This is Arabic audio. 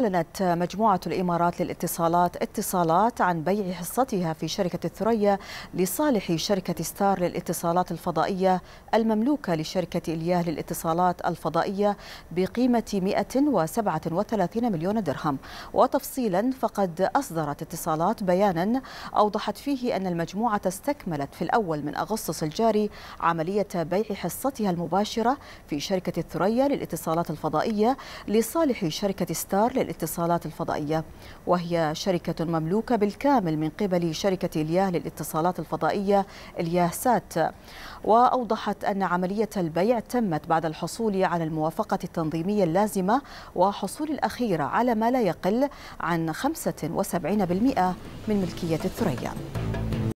أعلنت مجموعة الإمارات للاتصالات اتصالات عن بيع حصتها في شركة الثريا لصالح شركة ستار للاتصالات الفضائية المملوكة لشركة الياه للاتصالات الفضائية بقيمة 137 مليون درهم. وتفصيلا فقد أصدرت اتصالات بيانا أوضحت فيه أن المجموعة استكملت في الأول من أغسطس الجاري عملية بيع حصتها المباشرة في شركة الثريا للاتصالات الفضائية لصالح شركة ستار للاتصالات الفضائية، وهي شركة مملوكة بالكامل من قبل شركة الياه للاتصالات الفضائية الياه سات. وأوضحت أن عملية البيع تمت بعد الحصول على الموافقة التنظيمية اللازمة وحصول الأخيرة على ما لا يقل عن 75% من ملكية الثريا.